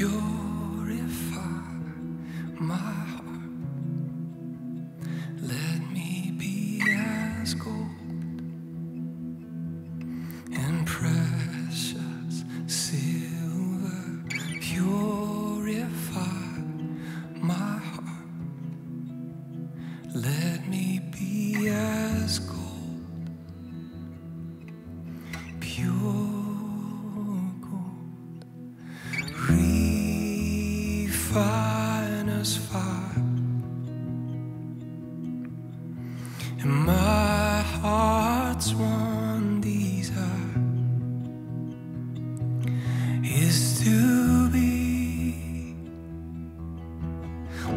Purify my heart. Let me be as gold and precious silver. Purify my heart. Let me be as gold, pure gold, refine as fire, and my heart's one desire is to be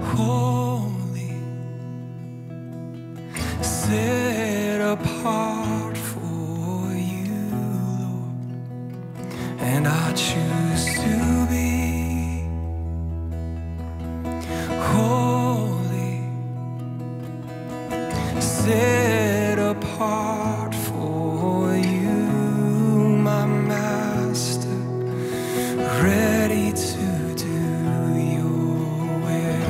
holy, set apart for you, Lord, and I choose to be holy, set apart for you, my master, ready to do your will.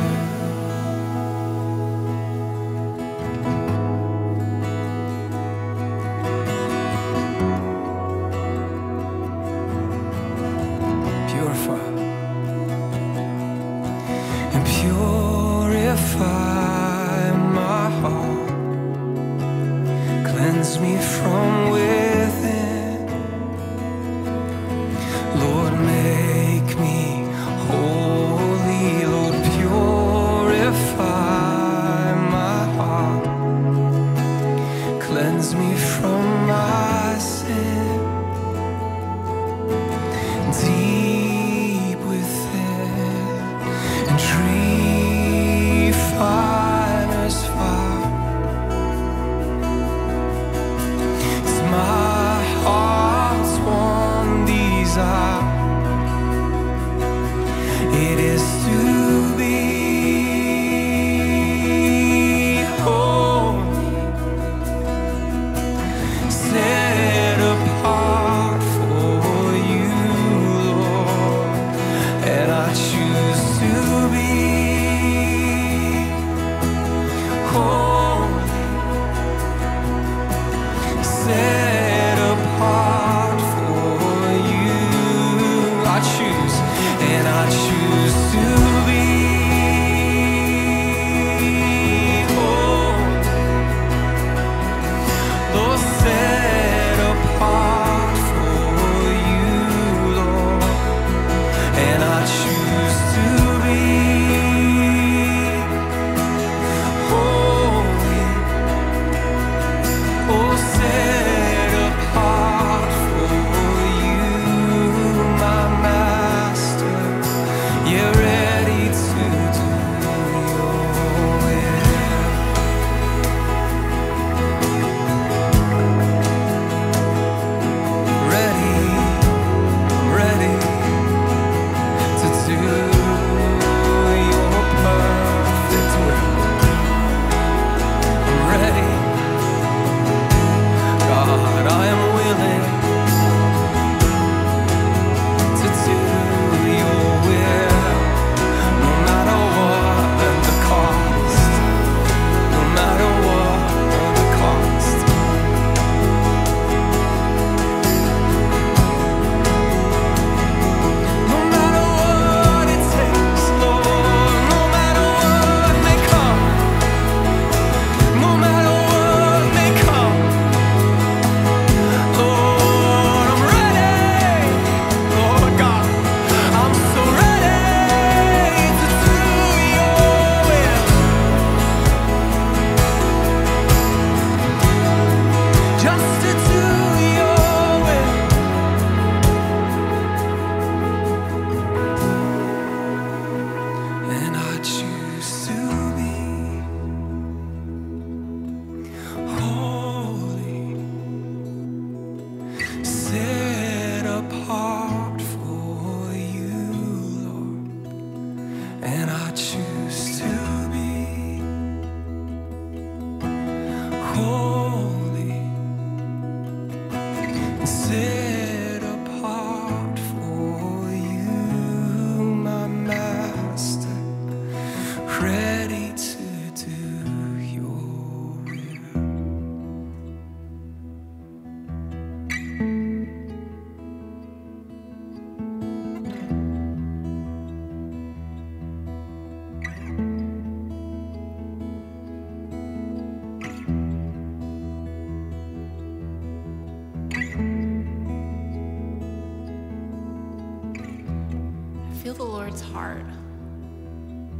feel the Lord's heart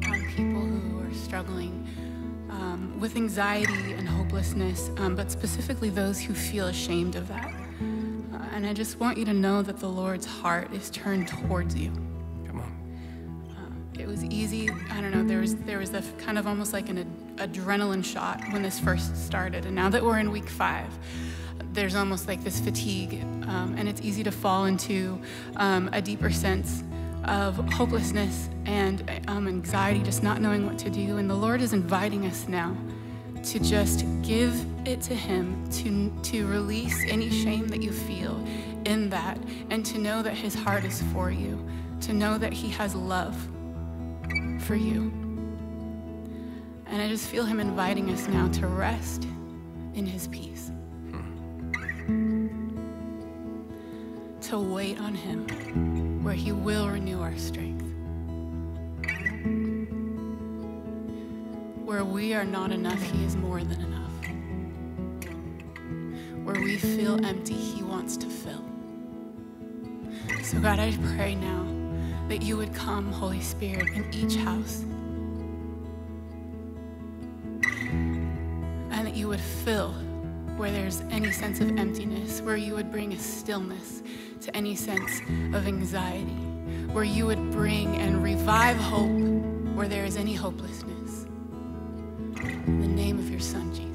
on people who are struggling with anxiety and hopelessness, but specifically those who feel ashamed of that. And I just want you to know that the Lord's heart is turned towards you. Come on. It was easy. I don't know. There was a kind of almost like an adrenaline shot when this first started. And now that we're in week 5, there's almost like this fatigue. And it's easy to fall into a deeper sense of hopelessness and anxiety, just not knowing what to do. And the Lord is inviting us now to just give it to Him, to release any shame that you feel in that, and to know that His heart is for you, to know that He has love for you. And I just feel Him inviting us now to rest in His peace, to wait on Him, where He will renew our strength, where we are not enough, He is more than enough. Where we feel empty, He wants to fill. So God, I pray now that you would come, Holy Spirit, in each house, and that you would fill where there's any sense of emptiness, where you would bring a stillness to any sense of anxiety, where you would bring and revive hope where there is any hopelessness. In the name of your Son, Jesus.